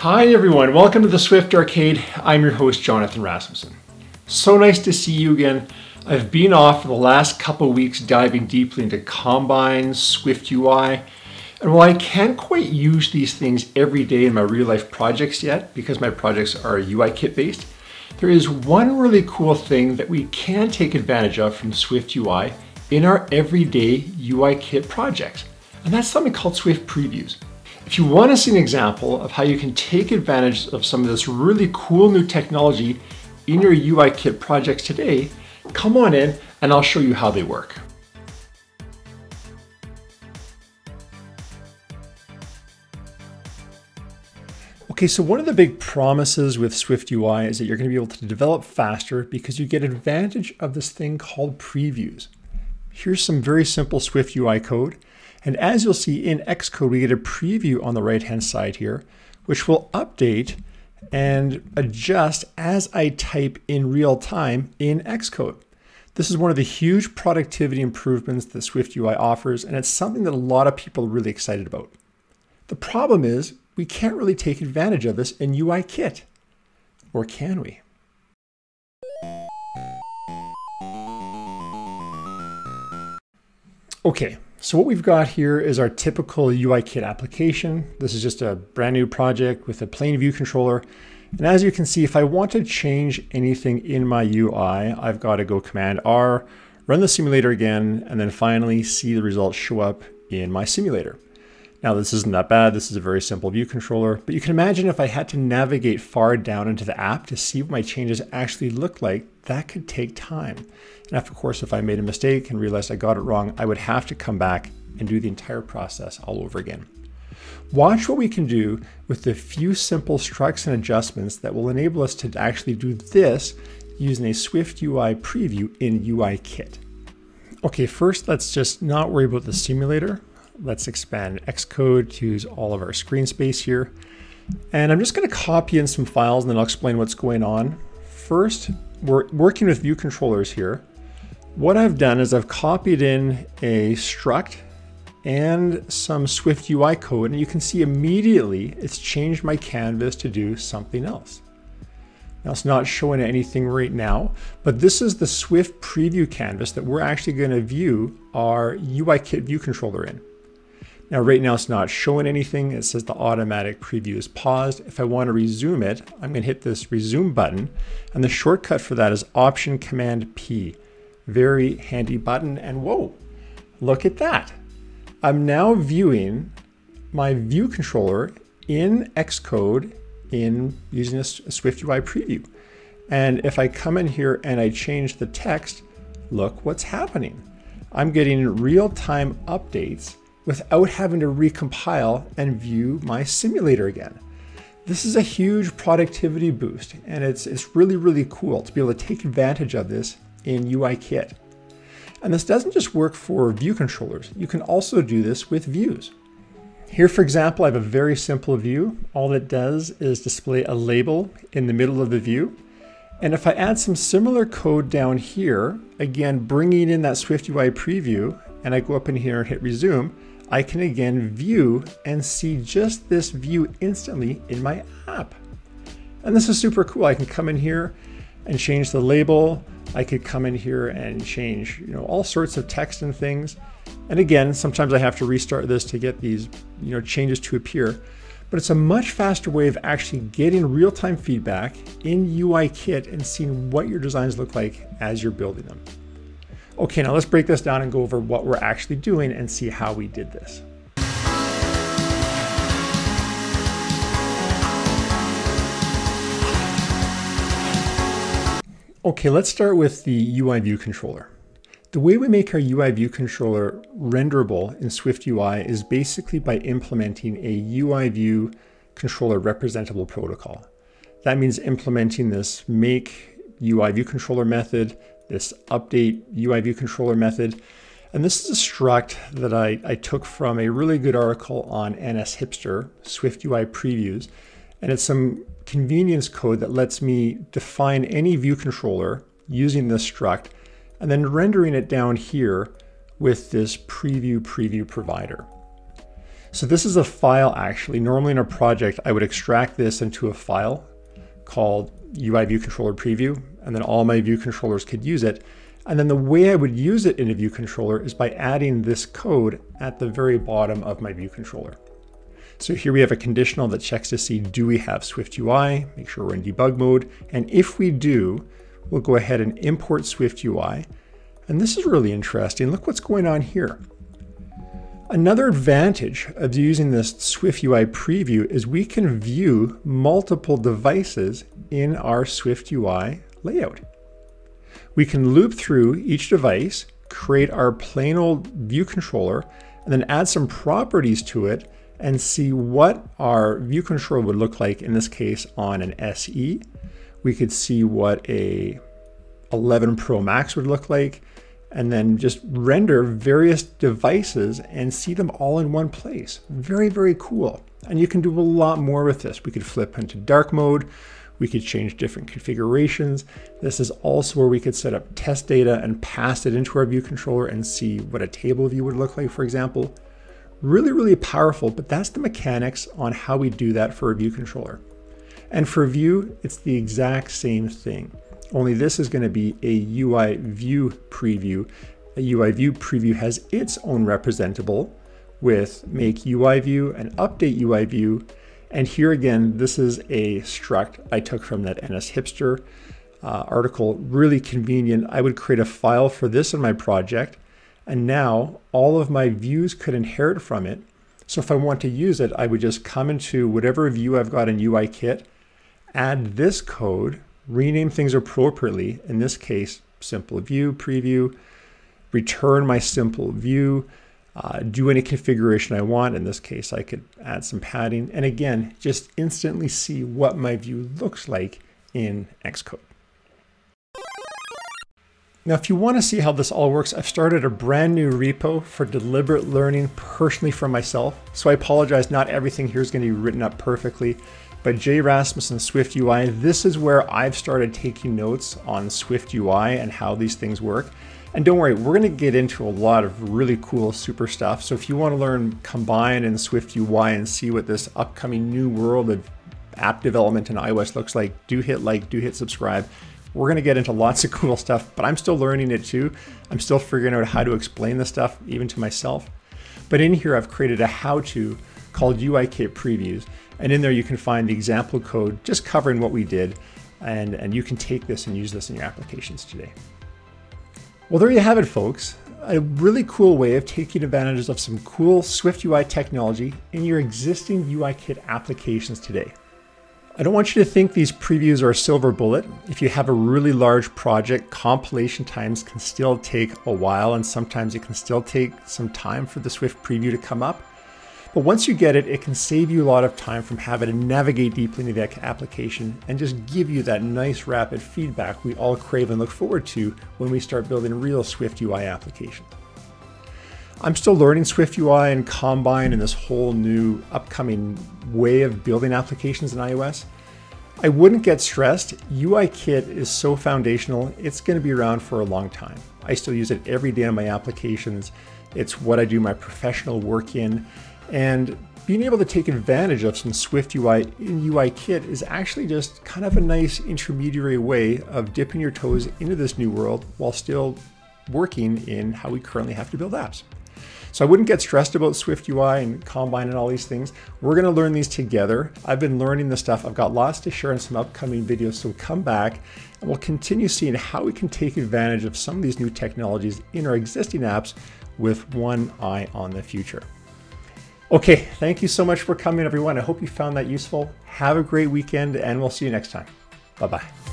Hi everyone, welcome to the Swift Arcade. I'm your host, Jonathan Rasmussen. So nice to see you again. I've been off for the last couple weeks diving deeply into Combine, SwiftUI, and while I can't quite use these things every day in my real life projects yet, because my projects are UI kit based, there is one really cool thing that we can take advantage of from SwiftUI in our everyday UI kit projects, and that's something called Swift Previews. If you want to see an example of how you can take advantage of some of this really cool new technology in your UI kit projects today, come on in and I'll show you how they work. Okay, so one of the big promises with SwiftUI is that you're going to be able to develop faster because you get advantage of this thing called previews. Here's some very simple SwiftUI code. And as you'll see in Xcode, we get a preview on the right-hand side here, which will update and adjust as I type in real time in Xcode. This is one of the huge productivity improvements that SwiftUI offers, and it's something that a lot of people are really excited about. The problem is we can't really take advantage of this in UIKit, or can we? Okay. So what we've got here is our typical UIKit application. This is just a brand new project with a plain view controller. And as you can see, if I want to change anything in my UI, I've got to go Command R, run the simulator again, and then finally see the results show up in my simulator. Now this isn't that bad. This is a very simple view controller, but you can imagine if I had to navigate far down into the app to see what my changes actually look like, that could take time. And of course, if I made a mistake and realized I got it wrong, I would have to come back and do the entire process all over again. Watch what we can do with the few simple structs and adjustments that will enable us to actually do this using a SwiftUI preview in UIKit. Okay, first, let's just not worry about the simulator. Let's expand Xcode to use all of our screen space here. And I'm just going to copy in some files and then I'll explain what's going on. First, we're working with view controllers here. What I've done is I've copied in a struct and some SwiftUI code, and you can see immediately it's changed my canvas to do something else. Now it's not showing anything right now, but this is the Swift preview canvas that we're actually going to view our UIKit view controller in. Now, right now it's not showing anything. It says the automatic preview is paused. If I want to resume it, I'm going to hit this resume button. And the shortcut for that is Option Command P. Very handy button. And whoa, look at that. I'm now viewing my view controller in Xcode using a SwiftUI preview. And if I come in here and I change the text, look what's happening. I'm getting real-time updates without having to recompile and view my simulator again. This is a huge productivity boost, and it's really, really cool to be able to take advantage of this in UIKit. And this doesn't just work for view controllers. You can also do this with views. Here, for example, I have a very simple view. All it does is display a label in the middle of the view. And if I add some similar code down here, again, bringing in that SwiftUI preview, and I go up in here and hit resume, I can again view and see just this view instantly in my app. And this is super cool. I can come in here and change the label. I could come in here and change, all sorts of text and things. And again, sometimes I have to restart this to get these, changes to appear, but it's a much faster way of actually getting real-time feedback in UIKit and seeing what your designs look like as you're building them. Okay, now let's break this down and go over what we're actually doing and see how we did this. Okay, let's start with the UI view controller. The way we make our UI view controller renderable in SwiftUI is basically by implementing a UI view controller representable protocol. That means implementing this make UI view controller method, this update UI view controller method. And this is a struct that I took from a really good article on NSHipster, SwiftUI previews. And it's some convenience code that lets me define any view controller using this struct and then rendering it down here with this preview provider. So this is a file actually. Normally in a project, I would extract this into a file called UIViewController preview, and then all my view controllers could use it. And then the way I would use it in a view controller is by adding this code at the very bottom of my view controller. So here we have a conditional that checks to see, do we have SwiftUI? Make sure we're in debug mode. And if we do, we'll go ahead and import SwiftUI. And this is really interesting. Look what's going on here. Another advantage of using this SwiftUI preview is we can view multiple devices in our SwiftUI layout. We can loop through each device, create our plain old view controller, and then add some properties to it and see what our view controller would look like, in this case on an SE. We could see what a 11 Pro Max would look like, and then just render various devices and see them all in one place. Very, very cool. And you can do a lot more with this. We could flip into dark mode. We could change different configurations. This is also where we could set up test data and pass it into our view controller and see what a table view would look like, for example. Really, really powerful, but that's the mechanics on how we do that for a view controller. And for view, it's the exact same thing. Only this is going to be a UI view preview. A UI view preview has its own representable with make UI view and update UI view. And here again, this is a struct I took from that NSHipster article. Really convenient. I would create a file for this in my project, and now all of my views could inherit from it. So if I want to use it, I would just come into whatever view I've got in UIKit, add this code, rename things appropriately, in this case, simple view, preview, return my simple view, do any configuration I want. In this case, I could add some padding, and again, just instantly see what my view looks like in Xcode. Now, if you want to see how this all works, I've started a brand new repo for deliberate learning personally for myself. So I apologize, not everything here is going to be written up perfectly. But J. Rasmussen SwiftUI, this is where I've started taking notes on SwiftUI and how these things work. And don't worry, we're going to get into a lot of really cool, super stuff. So if you want to learn Combine and SwiftUI and see what this upcoming new world of app development in iOS looks like, do hit subscribe. We're going to get into lots of cool stuff, but I'm still learning it too. I'm still figuring out how to explain this stuff even to myself. But in here, I've created a how-to called UIKit Previews. And in there, you can find the example code just covering what we did. And you can take this and use this in your applications today. Well, there you have it, folks. A really cool way of taking advantage of some cool SwiftUI technology in your existing UIKit applications today. I don't want you to think these previews are a silver bullet. If you have a really large project, compilation times can still take a while, and sometimes it can still take some time for the Swift preview to come up. But once you get it, it can save you a lot of time from having to navigate deeply into the application and just give you that nice rapid feedback we all crave and look forward to when we start building real SwiftUI applications. I'm still learning SwiftUI and Combine and this whole new upcoming way of building applications in iOS. I wouldn't get stressed. UIKit is so foundational. It's going to be around for a long time. I still use it every day in my applications. It's what I do my professional work in. And being able to take advantage of some SwiftUI in UIKit is actually just kind of a nice intermediary way of dipping your toes into this new world while still working in how we currently have to build apps. So I wouldn't get stressed about SwiftUI and Combine and all these things. We're going to learn these together. I've been learning this stuff. I've got lots to share in some upcoming videos, so come back and we'll continue seeing how we can take advantage of some of these new technologies in our existing apps with one eye on the future. Okay, thank you so much for coming, everyone. I hope you found that useful. Have a great weekend, and we'll see you next time. Bye-bye.